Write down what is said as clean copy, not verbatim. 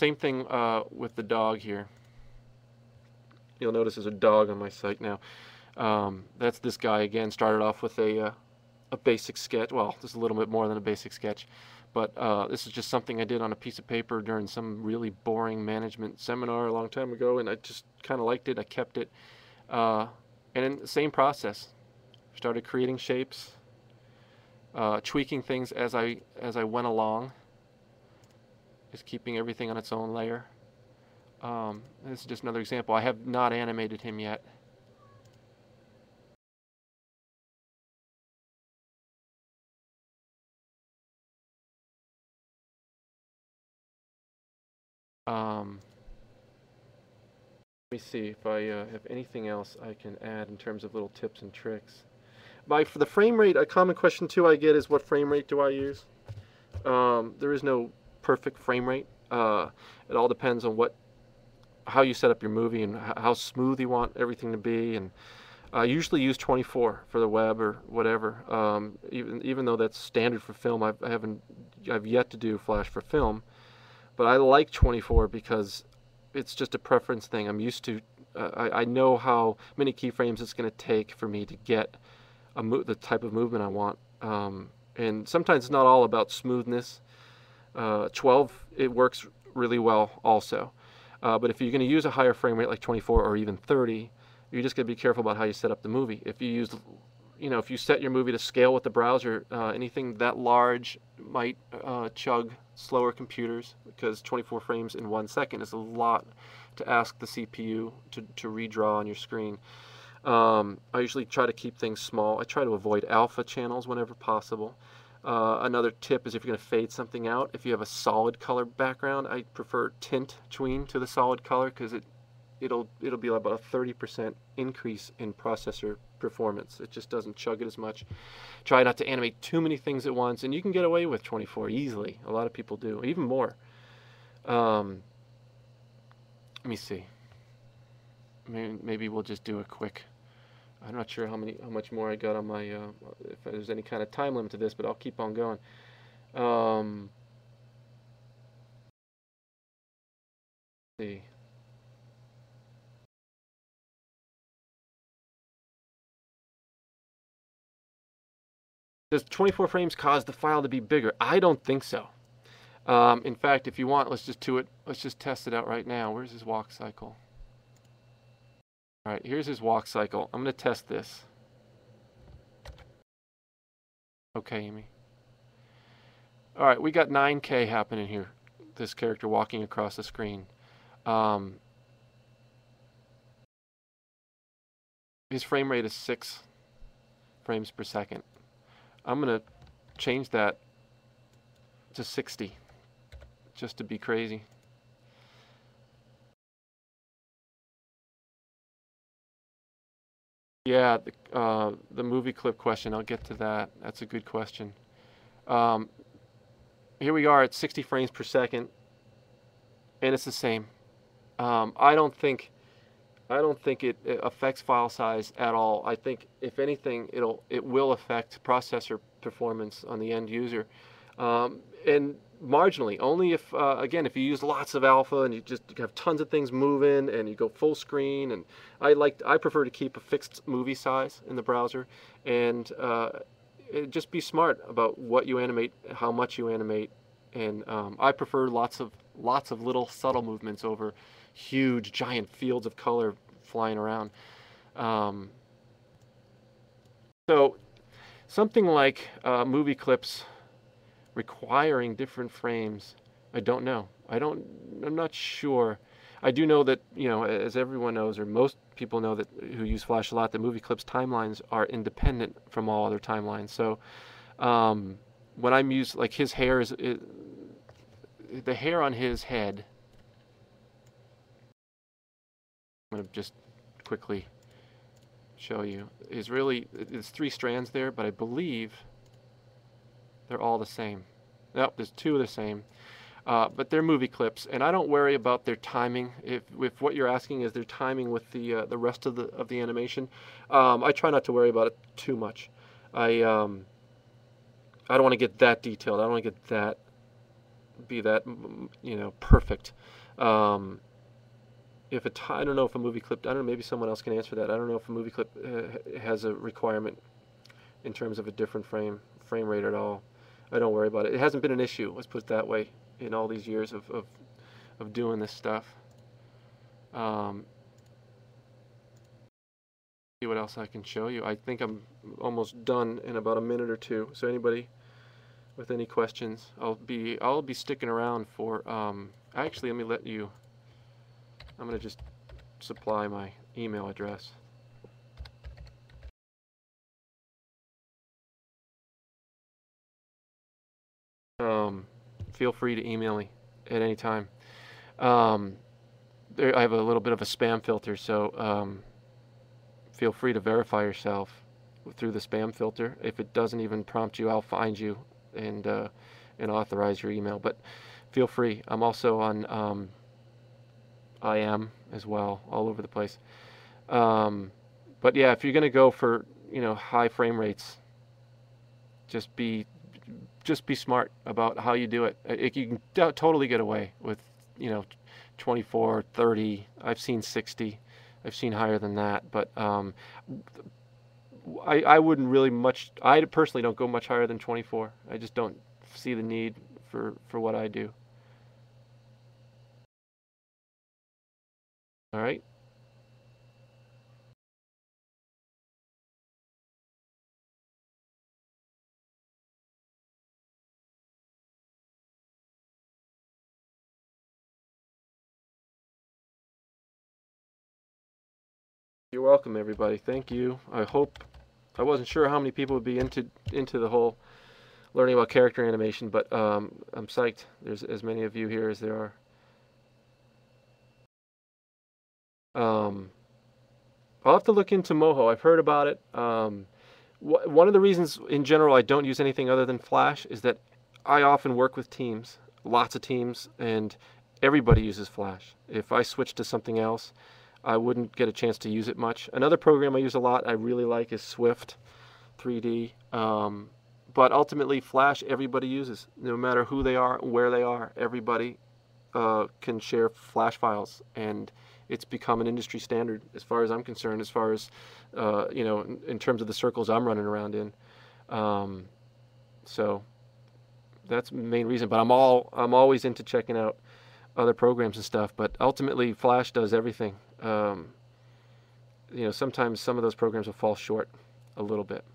Same thing with the dog here. You'll notice there's a dog on my site now. That's this guy again. Started off with a basic sketch. Well, just a little bit more than a basic sketch, but this is just something I did on a piece of paper during some really boring management seminar a long time ago, and I just kind of liked it. I kept it, and then the same process. Started creating shapes, tweaking things as I went along. Just keeping everything on its own layer. This is just another example. I have not animated him yet. Let me see if I have anything else I can add in terms of little tips and tricks. For the frame rate, a common question too I get is, what frame rate do I use? There is no perfect frame rate. It all depends on how you set up your movie and how smooth you want everything to be. And I usually use 24 for the web or whatever. Even though that's standard for film, I've yet to do flash for film, but I like 24 because it's just a preference thing. I'm used to. I know how many keyframes it's going to take for me to get the type of movement I want. And sometimes it's not all about smoothness. 12, it works really well also, but if you're going to use a higher frame rate like 24 or even 30, you're just going to be careful about how you set up the movie. If you use, if you set your movie to scale with the browser, anything that large might chug slower computers, because 24 frames in 1 second is a lot to ask the CPU to redraw on your screen. I usually try to keep things small. I try to avoid alpha channels whenever possible. Another tip is, if you're going to fade something out, if you have a solid color background, I prefer tint tween to the solid color, because it'll be about a 30% increase in processor performance. It just doesn't chug it as much. Try not to animate too many things at once, and you can get away with 24 easily. A lot of people do, even more. Let me see. Maybe we'll just do a quick. I'm not sure how much more I got on my, if there's any kind of time limit to this, but I'll keep on going. Let's see. Does 24 frames cause the file to be bigger? I don't think so. In fact, if you want, let's just test it out right now. Where's his walk cycle? All right, here's his walk cycle. I'm going to test this. Okay, Amy. All right, we got 9K happening here. This character walking across the screen. His frame rate is 6 frames per second. I'm going to change that to 60, just to be crazy. Yeah, the movie clip question, I'll get to that. That's a good question. Here we are at 60 frames per second, and it's the same. I don't think it affects file size at all. I think, if anything, it will affect processor performance on the end user, and marginally. Only if, again, if you use lots of alpha and you just have tons of things moving and you go full screen. And I prefer to keep a fixed movie size in the browser, and just be smart about what you animate, how much you animate, and I prefer lots of little subtle movements over huge giant fields of color flying around. So something like movie clips requiring different frames, I don't know. I'm not sure. I do know that, as everyone knows, or most people know that who use Flash a lot, that movie clips timelines are independent from all other timelines. So when I'm used, like his hair the hair on his head. I'm gonna just quickly show you. Is really, it's 3 strands there, but I believe they're all the same. Nope, there's 2 of the same, but they're movie clips, and I don't worry about their timing. If what you're asking is their timing with the rest of the animation, I try not to worry about it too much. I don't want to get that detailed. I don't want to get that be that, you know, perfect. If it, I don't know if a movie clip, I don't know, maybe someone else can answer that. I don't know if a movie clip has a requirement in terms of a different frame rate at all. I don't worry about it. It hasn't been an issue, let's put it that way, in all these years of doing this stuff. See what else I can show you. I think I'm almost done in about a minute or two. So anybody with any questions, I'll be sticking around for. Actually, let me let you. I'm gonna just supply my email address. Feel free to email me at any time. I have a little bit of a spam filter, so feel free to verify yourself through the spam filter. If it doesn't even prompt you, I'll find you and authorize your email. But feel free. I'm also on IM as well, all over the place. But yeah, if you're gonna go for, you know, high frame rates, just be smart about how you do it. You can totally get away with, you know, 24, 30. I've seen 60. I've seen higher than that, but I wouldn't really much. I personally don't go much higher than 24. I just don't see the need for what I do. All right. You're welcome, everybody. Thank you. I hope, I wasn't sure how many people would be into the whole learning about character animation, but I'm psyched there's as many of you here as there are. I'll have to look into Moho. I've heard about it. One of the reasons in general I don't use anything other than Flash is that I often work with teams, lots of teams, and everybody uses Flash. If I switch to something else, I wouldn't get a chance to use it much. Another program I use a lot, I really like, is Swift 3D. But ultimately, Flash everybody uses, no matter who they are, where they are. Everybody can share Flash files, and it's become an industry standard, as far as I'm concerned. As far as you know, in terms of the circles I'm running around in. So that's the main reason. But I'm always into checking out other programs and stuff, but ultimately Flash does everything. You know, sometimes some of those programs will fall short a little bit.